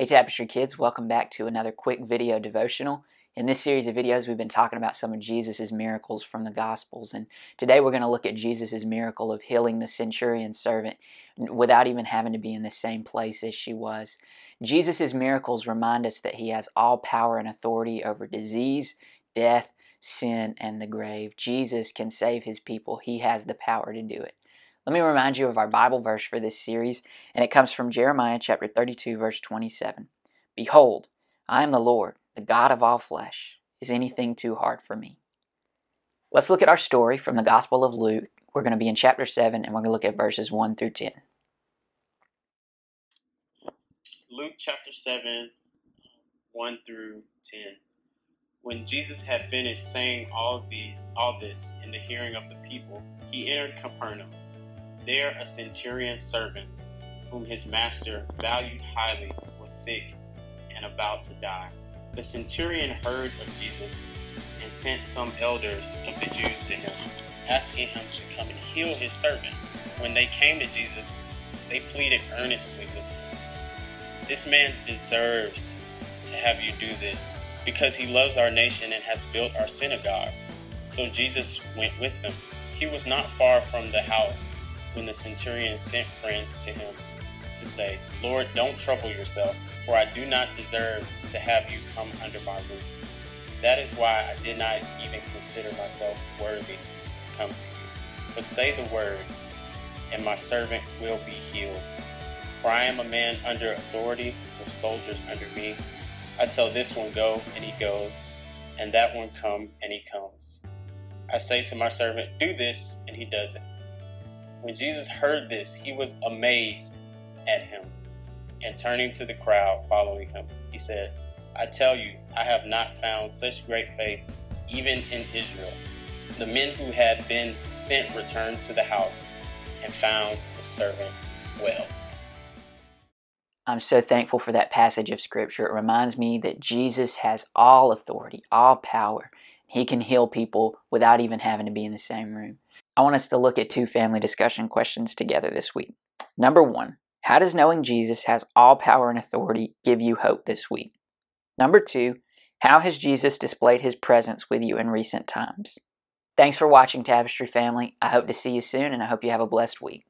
Hey Tapestry kids, welcome back to another quick video devotional. In this series of videos we've been talking about some of Jesus' miracles from the Gospels, and today we're going to look at Jesus' miracle of healing the centurion's servant without even having to be in the same place as she was. Jesus' miracles remind us that He has all power and authority over disease, death, sin, and the grave. Jesus can save His people. He has the power to do it. Let me remind you of our Bible verse for this series, and it comes from Jeremiah chapter 32, verse 27. Behold, I am the Lord, the God of all flesh. Is anything too hard for me? Let's look at our story from the Gospel of Luke. We're going to be in chapter 7, and we're going to look at verses 1 through 10. Luke chapter 7, 1 through 10. When Jesus had finished saying all this in the hearing of the people, He entered Capernaum. There a centurion's servant, whom his master valued highly, was sick and about to die. The centurion heard of Jesus and sent some elders of the Jews to him, asking him to come and heal his servant. When they came to Jesus, they pleaded earnestly with him, "This man deserves to have you do this, because he loves our nation and has built our synagogue." So Jesus went with them. He was not far from the house when the centurion sent friends to him to say, "Lord, don't trouble yourself, for I do not deserve to have you come under my roof. That is why I did not even consider myself worthy to come to you. But say the word, and my servant will be healed. For I am a man under authority, with soldiers under me. I tell this one, go, and he goes, and that one, come, and he comes. I say to my servant, do this, and he does it." When Jesus heard this, He was amazed at him, and turning to the crowd following Him, He said, "I tell you, I have not found such great faith even in Israel." The men who had been sent returned to the house and found the servant well. I'm so thankful for that passage of Scripture. It reminds me that Jesus has all authority, all power. He can heal people without even having to be in the same room. I want us to look at two family discussion questions together this week. Number one, how does knowing Jesus has all power and authority give you hope this week? Number two, how has Jesus displayed His presence with you in recent times? Thanks for watching, Tapestry family. I hope to see you soon, and I hope you have a blessed week.